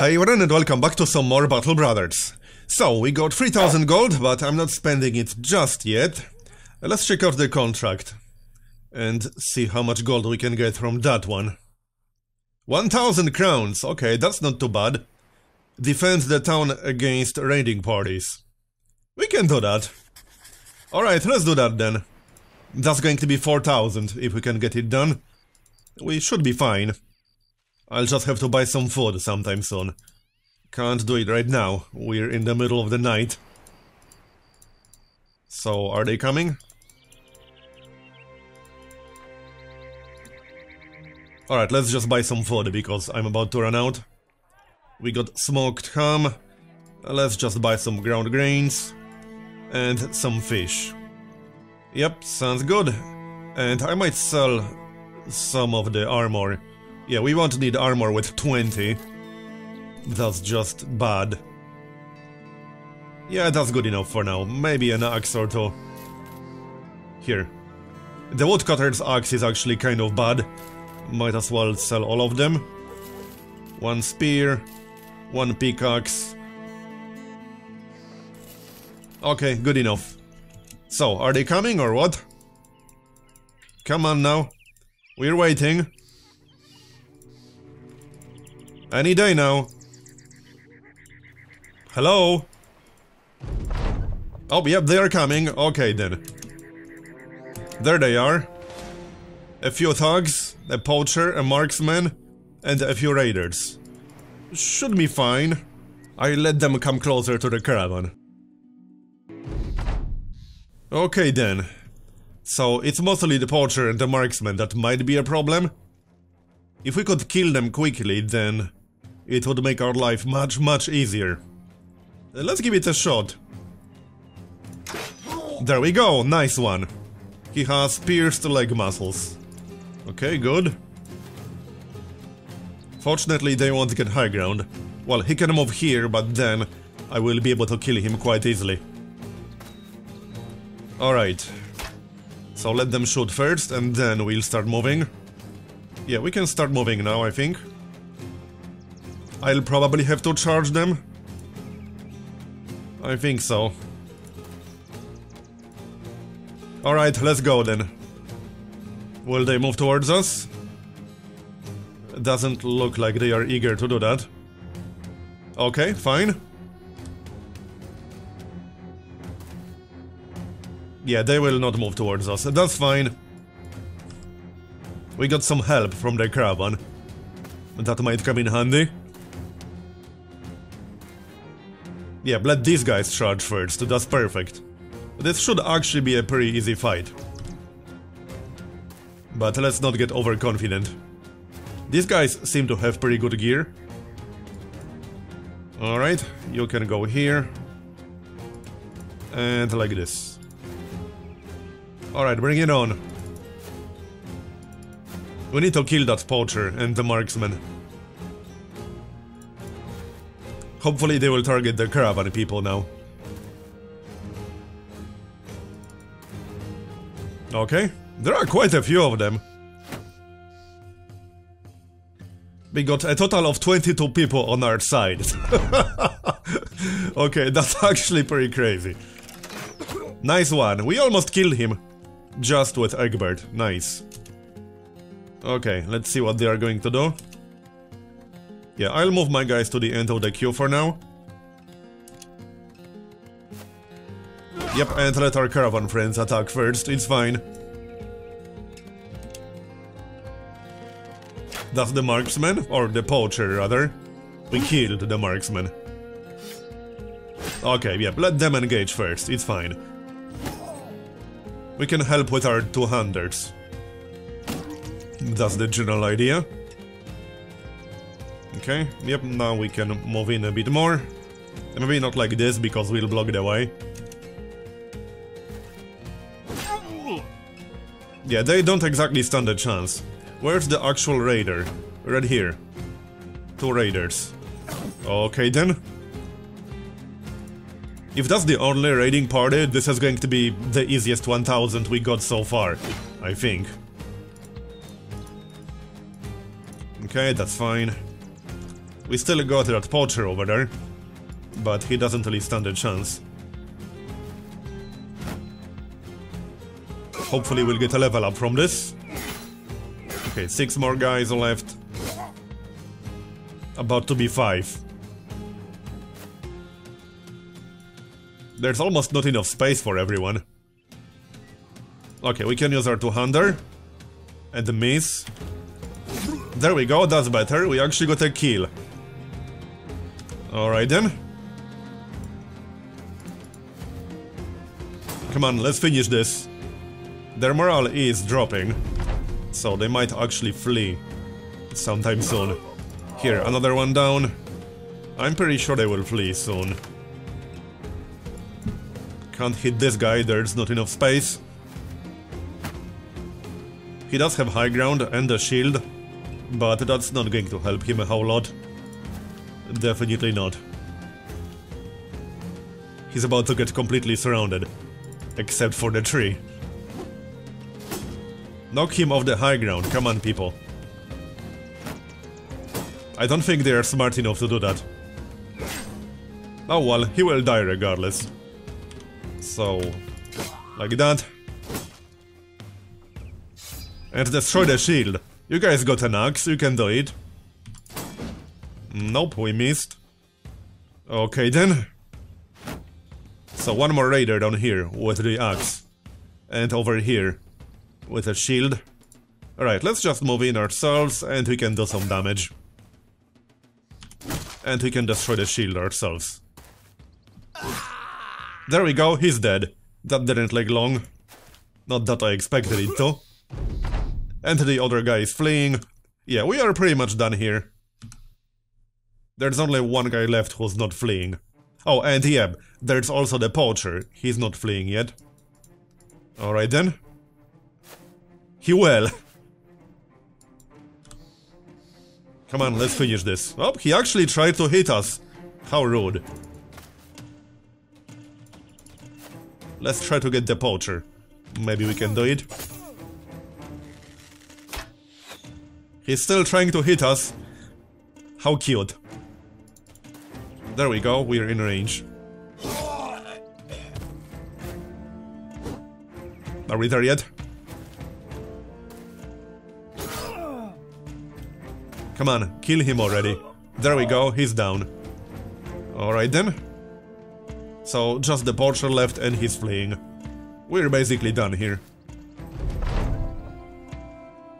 Hi everyone and welcome back to some more Battle Brothers. So, we got 3,000 gold, but I'm not spending it just yet. Let's check out the contract and see how much gold we can get from that one. 1,000 crowns, okay, that's not too bad. Defend the town against raiding parties. We can do that. Alright, let's do that then. That's going to be 4,000 if we can get it done. We should be fine. I'll just have to buy some food sometime soon. Can't do it right now, we're in the middle of the night. So, are they coming? Alright, let's just buy some food because I'm about to run out. We got smoked ham. Let's just buy some ground grains and some fish. Yep, sounds good. And I might sell some of the armor. Yeah, we won't need armor with 20. That's just bad. Yeah, that's good enough for now. Maybe an axe or two. Here. The woodcutter's axe is actually kind of bad. Might as well sell all of them. One spear. One pickaxe. Okay, good enough. So, are they coming or what? Come on now. We're waiting. Any day now. Hello? Oh, yep, they are coming. Okay, then. There they are. A few thugs, a poacher, a marksman, and a few raiders. Should be fine. I let them come closer to the caravan. Okay, then. So, it's mostly the poacher and the marksman that might be a problem. If we could kill them quickly, then it would make our life much, much easier. Let's give it a shot. There we go, nice one. He has pierced leg muscles. Okay, good. Fortunately, they won't get high ground. Well, he can move here, but then I will be able to kill him quite easily. Alright. So let them shoot first, and then we'll start moving. Yeah, we can start moving now, I think. I'll probably have to charge them. I think so. Alright, let's go then. Will they move towards us? Doesn't look like they are eager to do that. Okay, fine. Yeah, they will not move towards us. That's fine. We got some help from the caravan. That might come in handy. Yeah, let these guys charge first, that's perfect. This should actually be a pretty easy fight. But let's not get overconfident. These guys seem to have pretty good gear. Alright, you can go here. And like this. Alright, bring it on. We need to kill that poacher and the marksman. Hopefully they will target the caravan people now. Okay, there are quite a few of them. We got a total of 22 people on our side. Okay, that's actually pretty crazy. Nice one, we almost killed him. Just with Egbert, nice. Okay, let's see what they are going to do. Yeah, I'll move my guys to the end of the queue for now. Yep, and let our caravan friends attack first, it's fine. That's the marksman, or the poacher rather. We killed the marksman. Okay, yep, let them engage first, it's fine. We can help with our two-handers. That's the general idea. Okay, yep, now we can move in a bit more. Maybe not like this, because we'll block the way. Yeah, they don't exactly stand a chance. Where's the actual raider? Right here. Two raiders. Okay then. If that's the only raiding party, this is going to be the easiest 1,000 we got so far, I think. Okay, that's fine. We still got that poacher over there, but he doesn't really stand a chance. Hopefully we'll get a level up from this. Okay, 6 more guys left. About to be 5. There's almost not enough space for everyone. Okay, we can use our two-hander. And the miss. There we go, that's better. We actually got a kill. Alright then. Come on, let's finish this. Their morale is dropping, so they might actually flee sometime soon. Here, another one down. I'm pretty sure they will flee soon. Can't hit this guy, there's not enough space. He does have high ground and a shield, but that's not going to help him a whole lot. Definitely not. He's about to get completely surrounded, except for the tree. Knock him off the high ground, come on people. I don't think they are smart enough to do that. Oh well, he will die regardless. So, like that. And destroy the shield. You guys got an axe, you can do it. Nope, we missed. Okay then. So one more raider down here with the axe. And over here with a shield. Alright, let's just move in ourselves and we can do some damage. And we can destroy the shield ourselves. There we go, he's dead. That didn't take long. Not that I expected it to. And the other guy is fleeing. Yeah, we are pretty much done here. There's only one guy left who's not fleeing. Oh, and yeah, there's also the poacher. He's not fleeing yet. Alright then. He will. Come on, let's finish this. Oh, he actually tried to hit us. How rude. Let's try to get the poacher. Maybe we can do it. He's still trying to hit us. How cute. There we go, we're in range. Are we there yet? Come on, kill him already. There we go, he's down. Alright then. So, just the poacher left and he's fleeing. We're basically done here.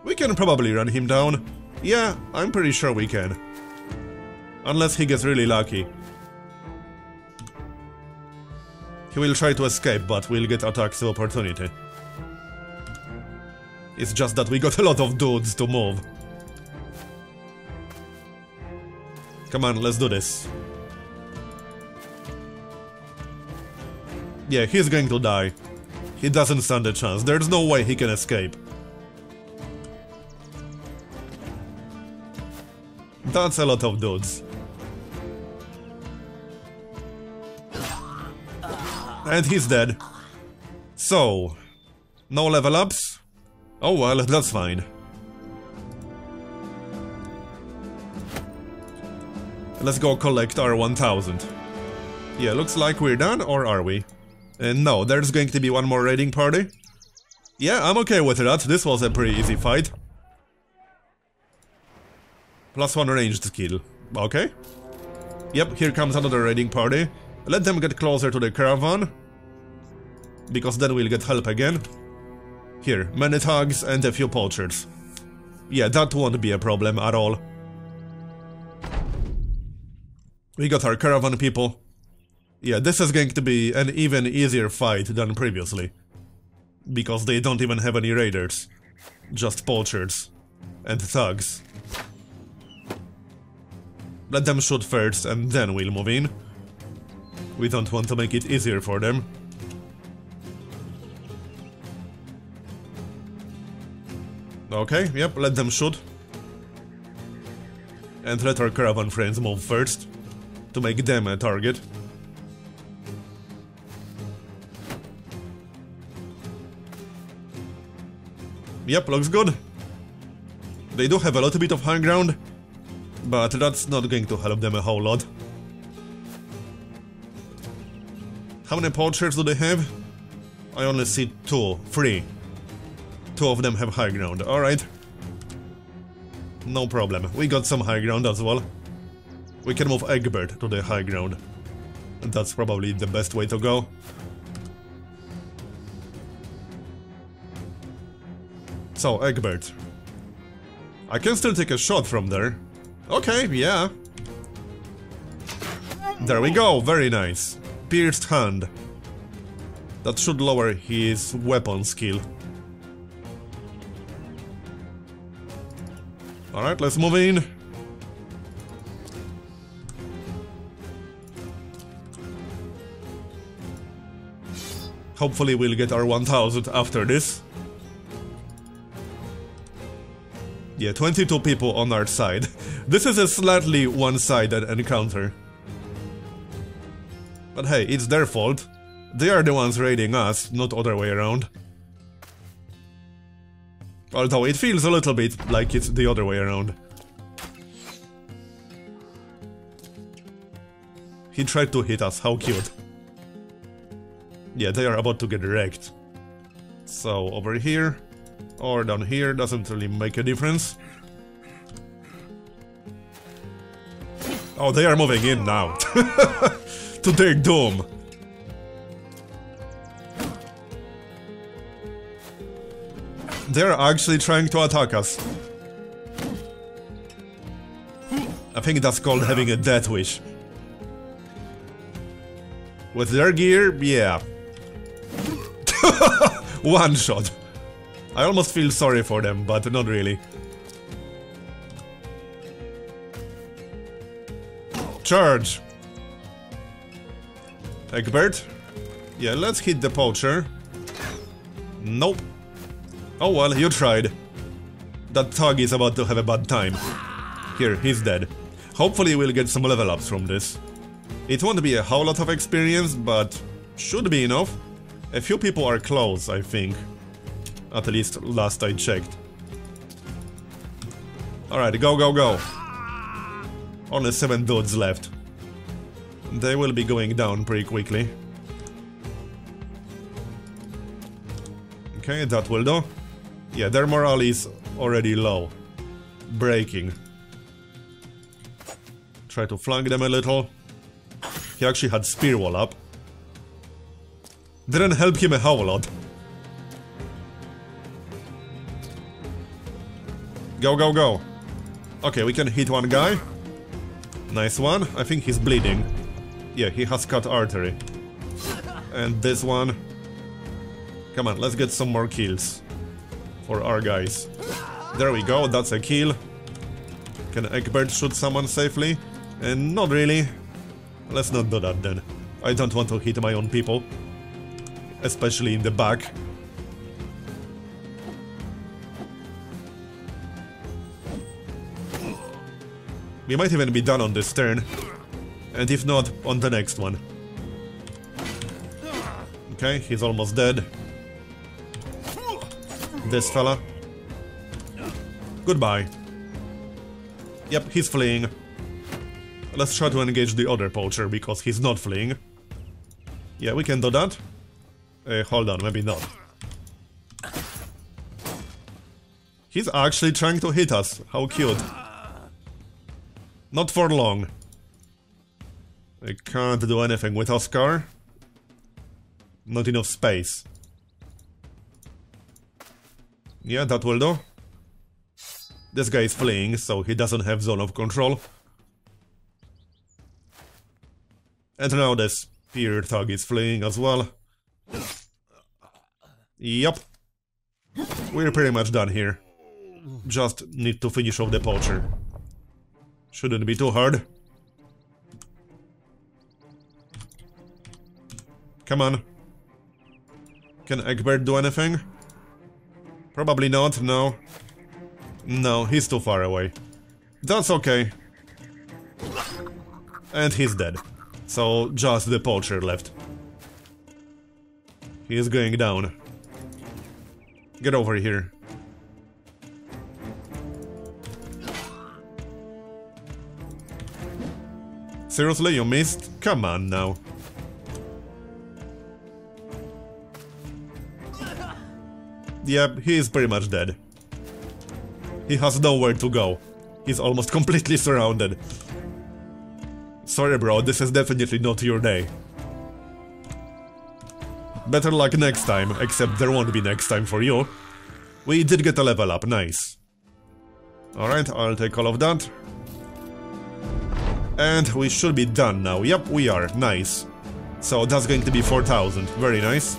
We can probably run him down. Yeah, I'm pretty sure we can. Unless he gets really lucky. He will try to escape, but we'll get attacks of opportunity. It's just that we got a lot of dudes to move. Come on, let's do this. Yeah, he's going to die. He doesn't stand a chance. There's no way he can escape. That's a lot of dudes. And he's dead. So, no level ups? Oh well, that's fine. Let's go collect our 1000. Yeah, looks like we're done, or are we? No, there's going to be one more raiding party. Yeah, I'm okay with that, this was a pretty easy fight. +1 ranged skill. Okay. Yep, here comes another raiding party. Let them get closer to the caravan. Because then we'll get help again. Here, many thugs and a few poachers. Yeah, that won't be a problem at all. We got our caravan, people. Yeah, this is going to be an even easier fight than previously. Because they don't even have any raiders. Just poachers. And thugs. Let them shoot first and then we'll move in. We don't want to make it easier for them. Okay, yep, let them shoot. And let our caravan friends move first. To make them a target. Yep, looks good. They do have a little bit of high ground. but that's not going to help them a whole lot. How many poachers do they have? I only see three. Two of them have high ground, alright. No problem, we got some high ground as well. We can move Egbert to the high ground. That's probably the best way to go. So, Egbert. I can still take a shot from there. Okay, yeah. There we go, very nice. Pierced hand. That should lower his weapon skill. Alright, let's move in. Hopefully we'll get our 1000 after this. Yeah, 22 people on our side. This is a slightly one-sided encounter. But hey, it's their fault. They are the ones raiding us, not other way around. Although it feels a little bit like it's the other way around. He tried to hit us, how cute. Yeah, they are about to get wrecked. So, over here, or down here, doesn't really make a difference. Oh, they are moving in now. To their doom. They're actually trying to attack us. I think that's called having a death wish. With their gear, yeah. One shot. I almost feel sorry for them, but not really. Charge! Egbert? Yeah, let's hit the poacher. Nope. Oh well, you tried. That thug is about to have a bad time. Here, he's dead. Hopefully we'll get some level ups from this. It won't be a whole lot of experience, but should be enough. A few people are close, I think. At least last I checked. Alright, go, go, go. Only 7 dudes left. They will be going down pretty quickly. Okay, that will do. Yeah, their morale is already low. Breaking. Try to flank them a little. He actually had spear wall up. Didn't help him a whole lot. Go, go, go. Okay, we can hit one guy. Nice one. I think he's bleeding. Yeah, he has cut artery. And this one. Come on, let's get some more kills. For our guys. There we go, that's a kill. Can Egbert shoot someone safely? And not really. Let's not do that then. I don't want to hit my own people. Especially in the back. We might even be done on this turn. And if not, on the next one. Okay, he's almost dead. This fella. Goodbye. Yep, he's fleeing. Let's try to engage the other poacher, because he's not fleeing. Yeah, we can do that. Hold on, maybe not. He's actually trying to hit us. How cute. Not for long. I can't do anything with Oscar. Not enough space. Yeah, that will do. This guy is fleeing, so he doesn't have zone of control. And now the spear thug is fleeing as well. Yup. We're pretty much done here. Just need to finish off the poacher. Shouldn't be too hard. Come on. Can Egbert do anything? Probably not, no. No, he's too far away. That's okay. And he's dead. So, just the poacher left. He is going down. Get over here. Seriously, you missed? Come on now. Yep, he is pretty much dead. He has nowhere to go. He's almost completely surrounded. Sorry bro, this is definitely not your day. Better luck next time, except there won't be next time for you. We did get a level up, nice. Alright, I'll take all of that. And we should be done now. Yep, we are, nice. So that's going to be 4,000, very nice.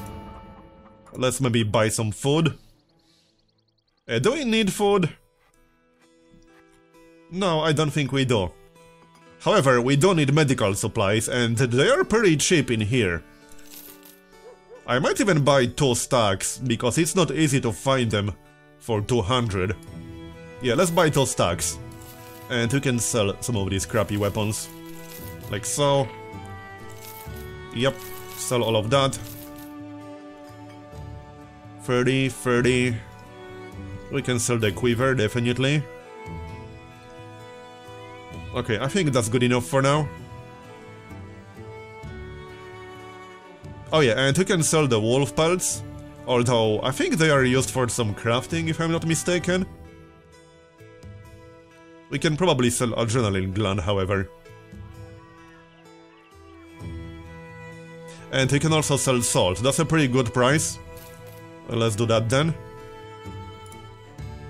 Let's maybe buy some food. Do we need food? No, I don't think we do. However, we do need medical supplies, and they are pretty cheap in here. I might even buy 2 stacks, because it's not easy to find them for 200. Yeah, let's buy 2 stacks. And we can sell some of these crappy weapons. Like so. Yep, sell all of that. 30, 30. We can sell the quiver, definitely. Okay, I think that's good enough for now. Oh yeah, and we can sell the wolf pelts. Although, I think they are used for some crafting, if I'm not mistaken. We can probably sell adrenaline gland, however. And we can also sell salt. That's a pretty good price. Let's do that then.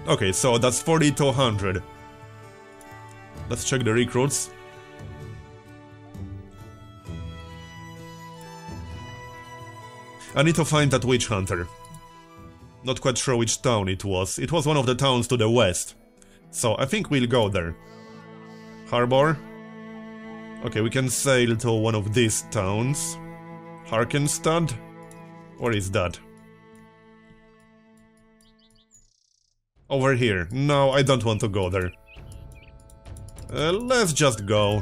Okay, so that's 4,200. Let's check the recruits. I need to find that witch hunter. Not quite sure which town it was. It was one of the towns to the west. So I think we'll go there. Harbor. Okay, we can sail to one of these towns. Harkenstad. Where is that? Over here. No, I don't want to go there. Let's just go.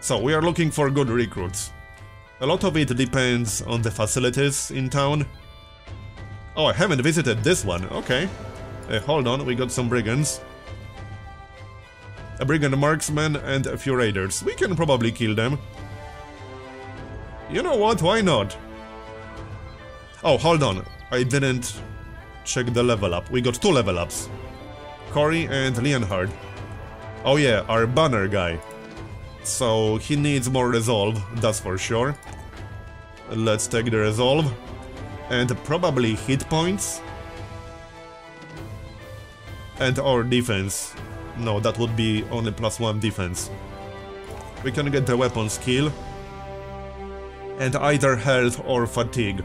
So, we are looking for good recruits. A lot of it depends on the facilities in town. Oh, I haven't visited this one, okay. Hold on, we got some brigands. A brigand marksman and a few raiders. We can probably kill them. You know what, why not? Oh, hold on, I didn't check the level up. We got 2 level ups. Corey and Leonhard. Oh yeah, our banner guy. So he needs more resolve, that's for sure. Let's take the resolve. And probably hit points. And our defense. No, that would be only +1 defense. We can get the weapon skill. And either health or fatigue.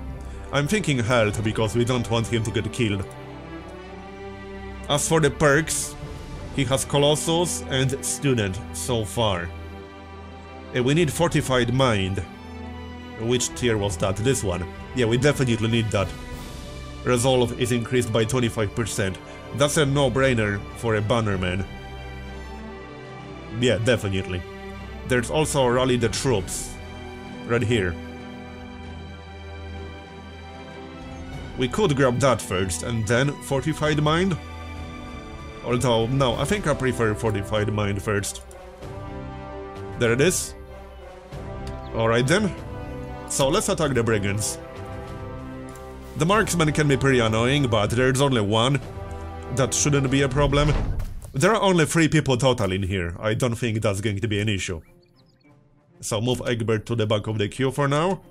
I'm thinking health because we don't want him to get killed. As for the perks, he has Colossus and Student so far. We need Fortified Mind. Which tier was that? This one. Yeah, we definitely need that. Resolve is increased by 25%. That's a no-brainer for a bannerman. Yeah, definitely. There's also Rally the Troops. Right here. We could grab that first and then Fortified Mind. Although, no, I think I prefer Fortified Mind first. There it is. Alright then. So let's attack the brigands. The marksman can be pretty annoying, but there's only one. That shouldn't be a problem. There are only 3 people total in here. I don't think that's going to be an issue. So move Egbert to the back of the queue for now.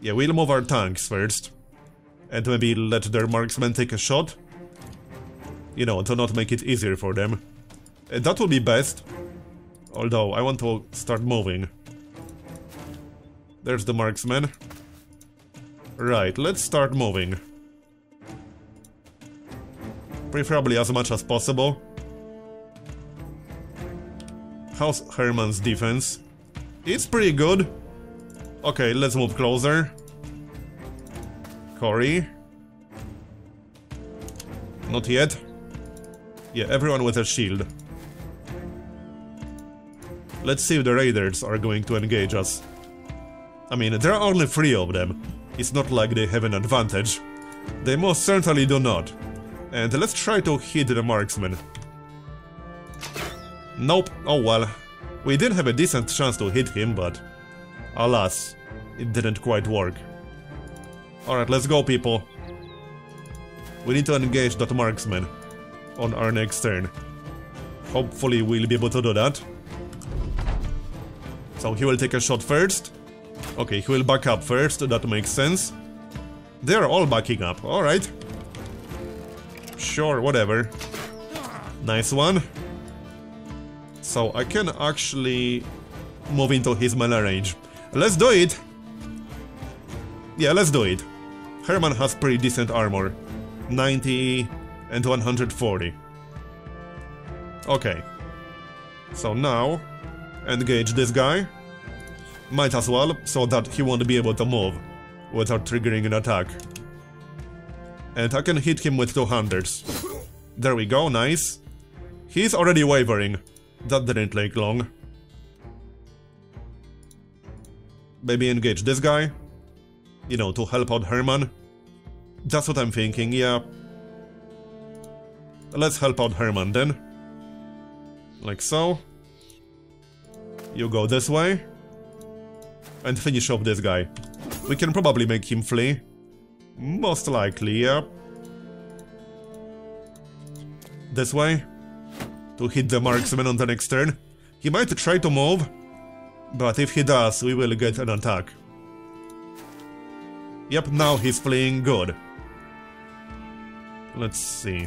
Yeah, we'll move our tanks first. And maybe let their marksmen take a shot. You know, to not make it easier for them. That would be best. Although, I want to start moving. There's the marksman. Right, let's start moving. Preferably as much as possible. How's Herman's defense? It's pretty good. Okay, let's move closer. Corey. Not yet. Yeah, everyone with a shield. Let's see if the raiders are going to engage us. I mean, there are only 3 of them. It's not like they have an advantage. They most certainly do not. And let's try to hit the marksman. Nope. Oh well. We did have a decent chance to hit him, but alas, it didn't quite work. Alright, let's go, people. We need to engage that marksman on our next turn. Hopefully we'll be able to do that. So he will take a shot first. Okay, he will back up first, that makes sense. They are all backing up, alright. Sure, whatever. Nice one. So I can actually move into his melee range. Let's do it! Yeah, let's do it. Herman has pretty decent armor. 90 and 140. Okay. So now, engage this guy. Might as well, so that he won't be able to move without triggering an attack. And I can hit him with two-handers. There we go, nice. He's already wavering. That didn't take long. Maybe engage this guy. You know, to help out Herman. That's what I'm thinking, yeah. Let's help out Herman then. Like so. You go this way. And finish off this guy. We can probably make him flee. Most likely, yeah. This way. To hit the marksman on the next turn. He might try to move. But if he does, we will get an attack. Yep, now he's fleeing, good. Let's see.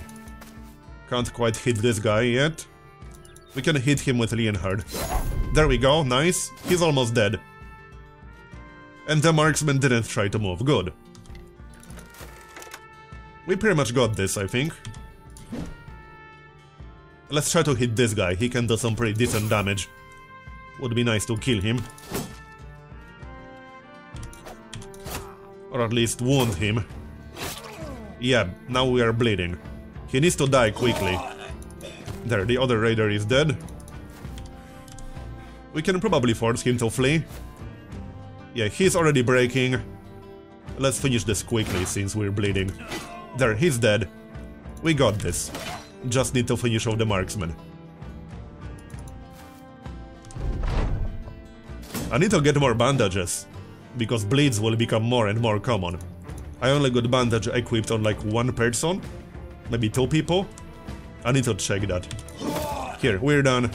Can't quite hit this guy yet. We can hit him with Leonhard. There we go, nice. He's almost dead. And the marksman didn't try to move, good. We pretty much got this, I think. Let's try to hit this guy, he can do some pretty decent damage. Would be nice to kill him. Or at least wound him. Yeah, now we are bleeding. He needs to die quickly. There, the other raider is dead. We can probably force him to flee. Yeah, he's already breaking. Let's finish this quickly since we're bleeding. There, he's dead. We got this. Just need to finish off the marksman. I need to get more bandages, because bleeds will become more and more common. I only got bandage equipped on like one person, maybe two people. I need to check that. Here, we're done.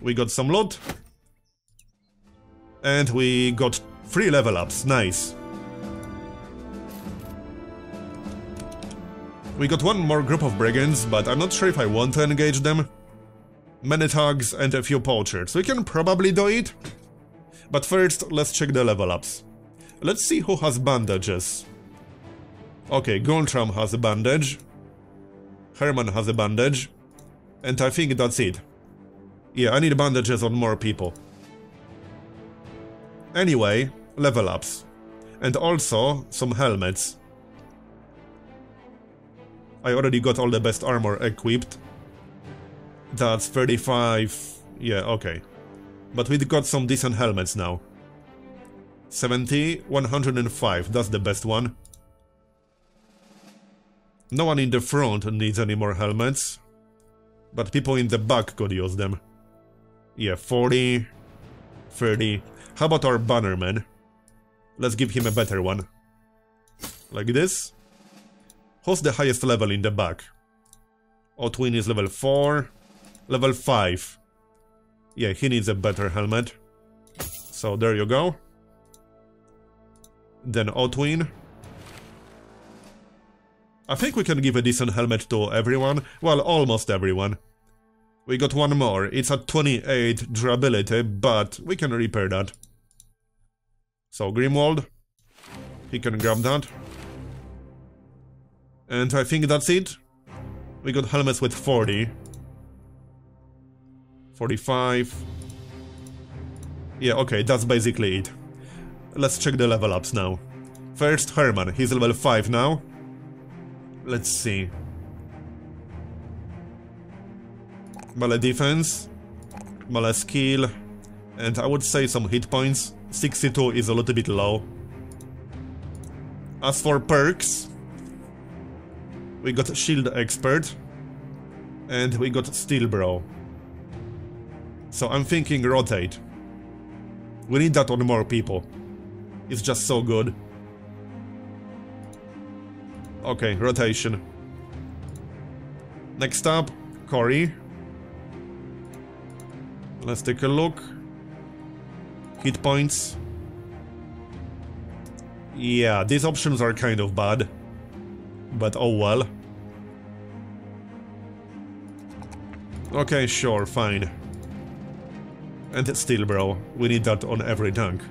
We got some loot. And we got 3 level ups, nice. We got one more group of brigands, but I'm not sure if I want to engage them. Many thugs and a few poachers, we can probably do it. But first, let's check the level ups. Let's see who has bandages. Okay, Gontram has a bandage. Herman has a bandage. And I think that's it. Yeah, I need bandages on more people. Anyway, level ups. And also, some helmets. I already got all the best armor equipped. That's 35... yeah, okay. But we've got some decent helmets now. 70, 105, that's the best one. No one in the front needs any more helmets. But people in the back could use them. Yeah, 40, 30. How about our bannerman? Let's give him a better one. Like this. Who's the highest level in the back? Otwin is level 4, level 5. Yeah, he needs a better helmet. So there you go. Then Otwin. I think we can give a decent helmet to everyone. Well, almost everyone. We got one more. It's at 28 durability, but we can repair that. So Grimwald. He can grab that. And I think that's it. We got helmets with 40. 45. Yeah, okay, that's basically it. Let's check the level ups now. First, Herman. He's level 5 now. Let's see. Melee defense. Melee skill. And I would say some hit points. 62 is a little bit low. As for perks, we got Shield Expert. And we got Steel Bro. So I'm thinking rotate. We need that on more people. It's just so good. Okay, rotation. Next up, Corey. Let's take a look. Hit points. Yeah, these options are kind of bad. But oh well. Okay, sure, fine. And still, bro, we need that on every tank.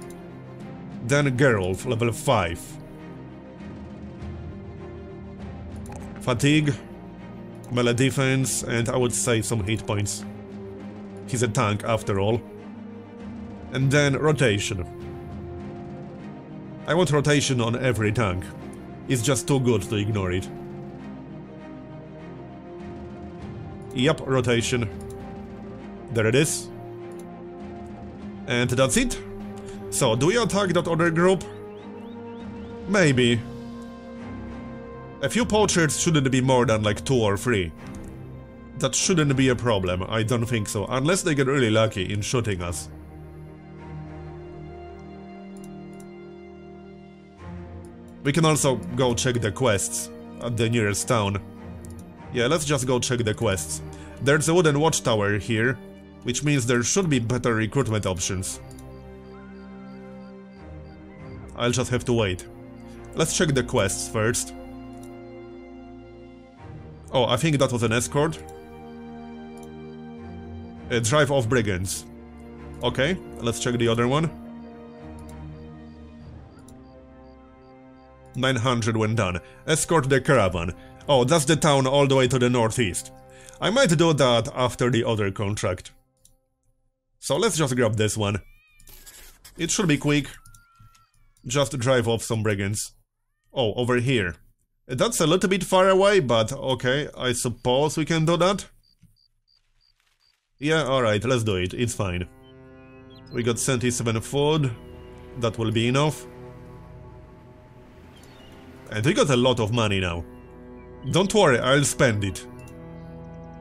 Then Gerolf, level 5. Fatigue, melee defense, and I would save some hit points. He's a tank after all. And then rotation. I want rotation on every tank. It's just too good to ignore it. Yep, rotation. There it is. And that's it. So, do we attack that other group? Maybe. A few poachers shouldn't be more than like 2 or 3. That shouldn't be a problem, I don't think so, unless they get really lucky in shooting us. We can also go check the quests at the nearest town. Yeah, let's just go check the quests. There's a wooden watchtower here, which means there should be better recruitment options. I'll just have to wait. Let's check the quests first. Oh, I think that was an escort. Drive off brigands. Okay, let's check the other one. 900 when done. Escort the caravan. Oh, that's the town all the way to the northeast. I might do that after the other contract. So let's just grab this one. It should be quick. Just drive off some brigands. Oh, over here. That's a little bit far away, but okay, I suppose we can do that. Yeah, alright, let's do it, it's fine. We got 77 food. That will be enough. And we got a lot of money now. Don't worry, I'll spend it.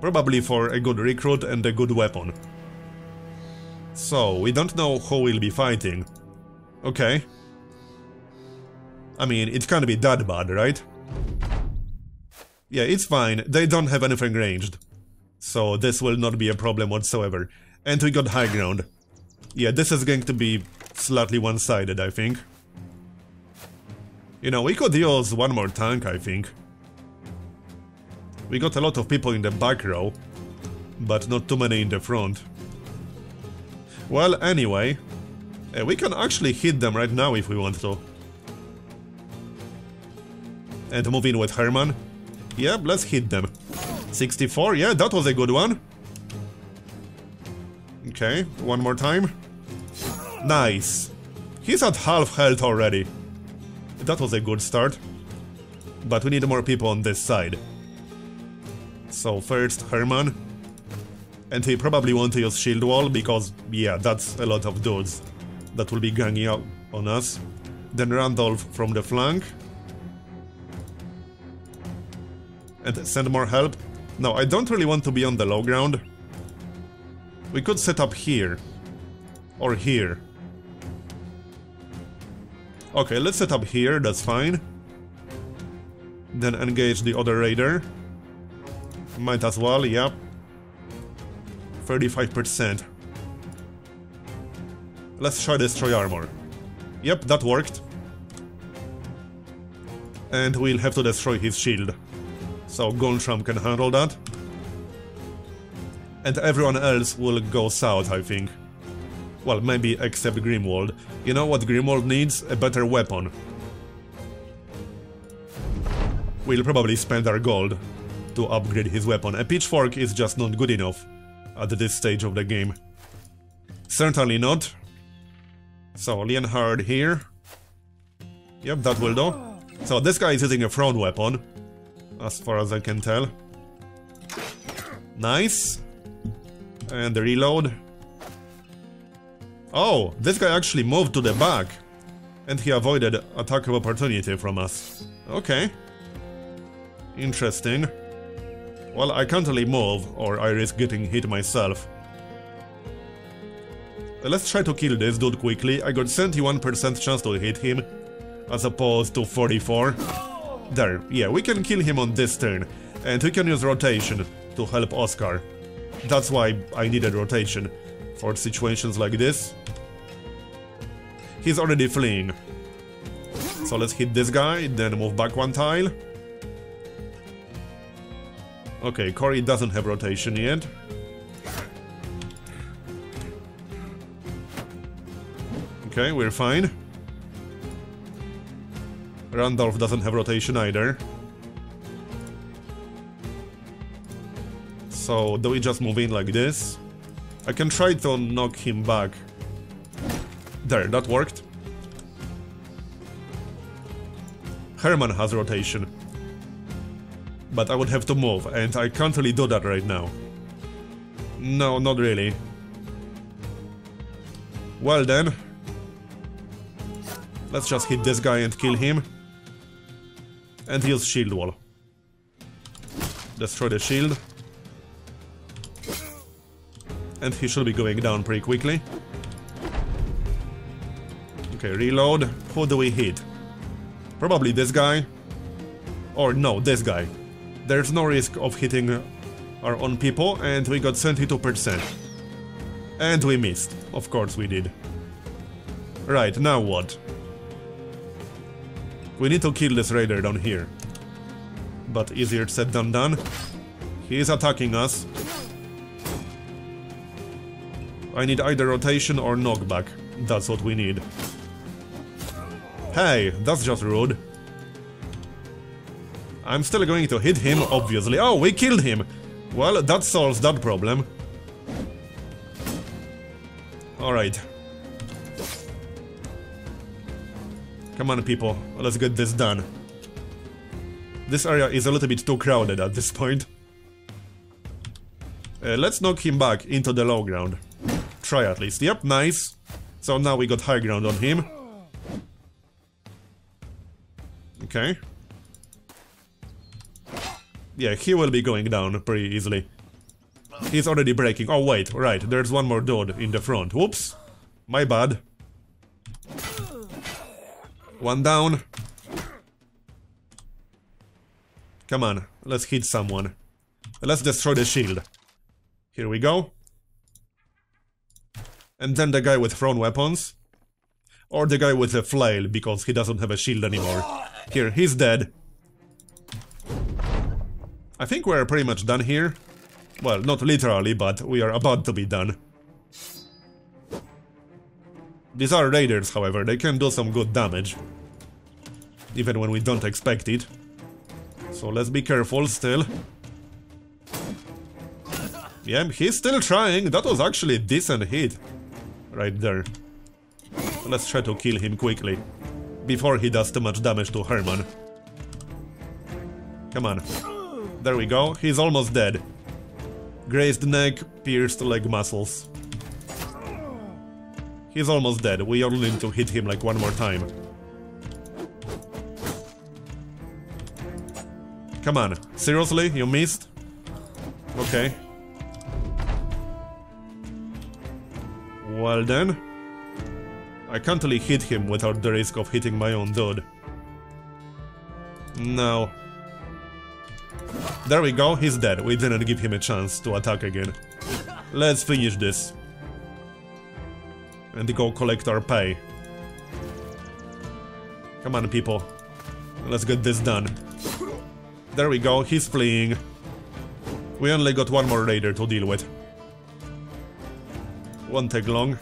Probably for a good recruit and a good weapon. So, we don't know who we'll be fighting. Okay. I mean, it can't be that bad, right? Yeah, it's fine, they don't have anything ranged. So, this will not be a problem whatsoever. And we got high ground. Yeah, this is going to be slightly one-sided, I think. You know, we could use one more tank, I think. We got a lot of people in the back row, but not too many in the front. Well, anyway, we can actually hit them right now if we want to. And move in with Herman. Yep, let's hit them. 64, yeah, that was a good one. Okay, one more time. Nice. He's at half health already. That was a good start. But we need more people on this side. So first, Herman. And he probably won't use shield wall, because, yeah, that's a lot of dudes that will be ganging up on us. Then Randolph from the flank. And send more help. No, I don't really want to be on the low ground. We could set up here. Or here. Okay, let's set up here, that's fine. Then engage the other raider. Might as well, yep. 35%. Let's try destroy armor. Yep, that worked. And we'll have to destroy his shield. So Gontram can handle that. And everyone else will go south, I think. Well, maybe except Grimwald. You know what Grimwald needs? A better weapon. We'll probably spend our gold to upgrade his weapon. A pitchfork is just not good enough at this stage of the game. Certainly not. So Leonhard here. Yep, that will do. So this guy is using a thrown weapon, as far as I can tell. Nice. And reload. Oh, this guy actually moved to the back. And he avoided attack of opportunity from us. Okay. Interesting. Well, I can't really move, or I risk getting hit myself. Let's try to kill this dude quickly. I got 71% chance to hit him, as opposed to 44. There, yeah, we can kill him on this turn, and we can use rotation to help Oscar. That's why I needed rotation, for situations like this. He's already fleeing. So let's hit this guy, then move back one tile. Okay, Corey doesn't have rotation yet. Okay, we're fine. Randolph doesn't have rotation either. So, do we just move in like this? I can try to knock him back. There, that worked. Herman has rotation. But I would have to move, and I can't really do that right now. No, not really. Well then. Let's just hit this guy and kill him. And use shield wall. Destroy the shield. And he should be going down pretty quickly. Okay, reload. Who do we hit? Probably this guy. Or no, this guy. There's no risk of hitting our own people, and we got 72%. And we missed. Of course we did. Right, now what? We need to kill this raider down here. But easier said than done. He is attacking us. I need either rotation or knockback. That's what we need. Hey, that's just rude. I'm still going to hit him, obviously. Oh, we killed him! Well, that solves that problem. Alright. Come on, people. Let's get this done. This area is a little bit too crowded at this point. Let's knock him back into the low ground. Try at least. Yep, nice. So now we got high ground on him. Okay. Yeah, he will be going down pretty easily. He's already breaking. Oh, wait, right. There's one more dude in the front. Whoops. My bad. One down. Come on, let's hit someone. Let's destroy the shield. Here we go. And then the guy with thrown weapons. Or the guy with a flail, because he doesn't have a shield anymore. Here, he's dead. I think we're pretty much done here. Well, not literally, but we are about to be done. These are raiders, however, they can do some good damage. Even when we don't expect it. So let's be careful still. Yeah, he's still trying. That was actually a decent hit. Right there. Let's try to kill him quickly. Before he does too much damage to Herman. Come on. There we go. He's almost dead. Grazed neck, pierced leg muscles. He's almost dead. We only need to hit him like one more time. Come on. Seriously? You missed? Okay. Well then. I can't really hit him without the risk of hitting my own dude. No. There we go. He's dead. We didn't give him a chance to attack again. Let's finish this. And go collect our pay. Come on, people. Let's get this done. There we go, he's fleeing. We only got one more raider to deal with. Won't take long.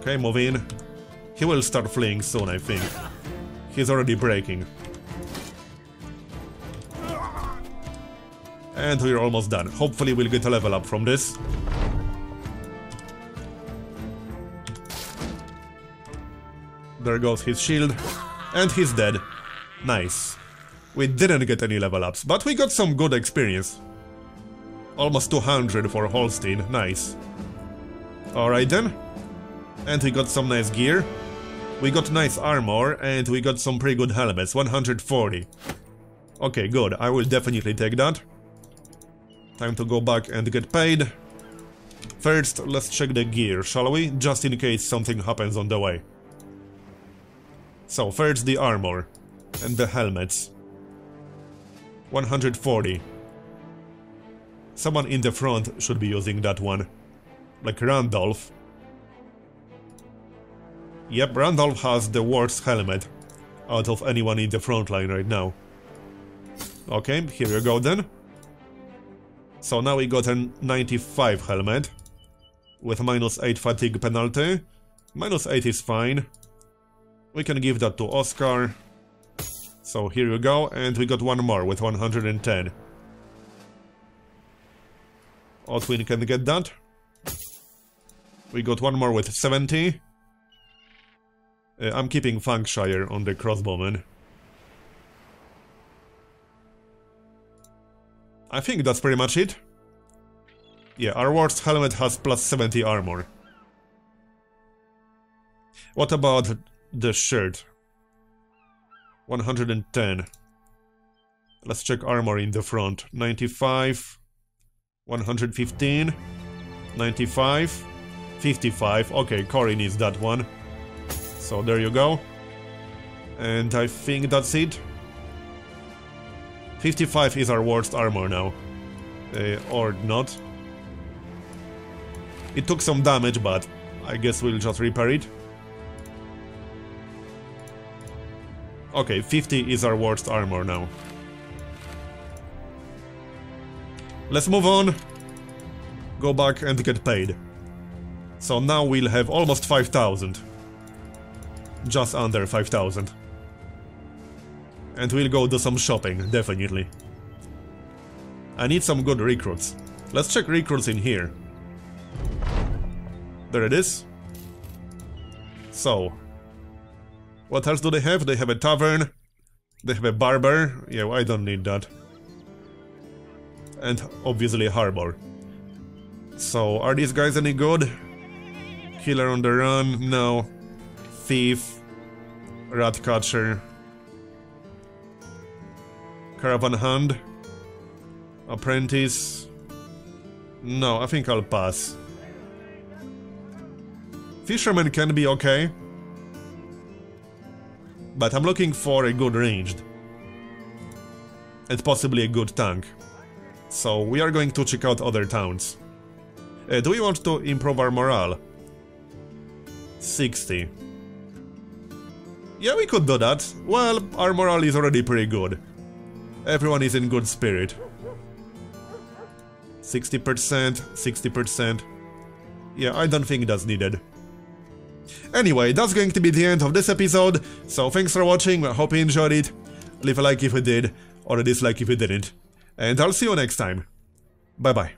Okay, move in. He will start fleeing soon, I think. He's already breaking. And we're almost done. Hopefully we'll get a level up from this. There goes his shield, and he's dead. Nice. We didn't get any level ups, but we got some good experience. Almost 200 for Holstein, nice. Alright then. And we got some nice gear. We got nice armor, and we got some pretty good helmets, 140. Okay, good, I will definitely take that. Time to go back and get paid. First, let's check the gear, shall we? Just in case something happens on the way. So, first the armor. And the helmets. 140. Someone in the front should be using that one. Like Randolph. Yep, Randolph has the worst helmet out of anyone in the front line right now. Okay, here you go then. So now we got a 95 helmet. With minus 8 fatigue penalty. Minus 8 is fine. We can give that to Oscar. So here you go, and we got one more with 110. Otwin can get that. We got one more with 70. I'm keeping Fangshire on the crossbowman. I think that's pretty much it. Yeah, our worst helmet has plus 70 armor. What about the shirt? 110. Let's check armor in the front. 95. 115. 95. 55. Okay, Corey needs that one. So there you go. And I think that's it. 55 is our worst armor now. Or not. It took some damage, but I guess we'll just repair it. Okay, 50 is our worst armor now. Let's move on. Go back and get paid. So now we'll have almost 5,000. Just under 5,000. And we'll go do some shopping, definitely. I need some good recruits. Let's check recruits in here. There it is. So, what else do they have? They have a tavern. They have a barber. Yeah, well, I don't need that. And obviously a harbor. So, are these guys any good? Killer on the run? No. Thief. Rat catcher. Caravan hand. Apprentice. No, I think I'll pass. Fisherman can be okay. But I'm looking for a good ranged. And possibly a good tank. So we are going to check out other towns. Do we want to improve our morale? 60. Yeah, we could do that. Well, our morale is already pretty good. Everyone is in good spirit. 60%, 60%. Yeah, I don't think that's needed. Anyway, that's going to be the end of this episode, so thanks for watching, I hope you enjoyed it. Leave a like if you did, or a dislike if you didn't. And I'll see you next time. Bye bye.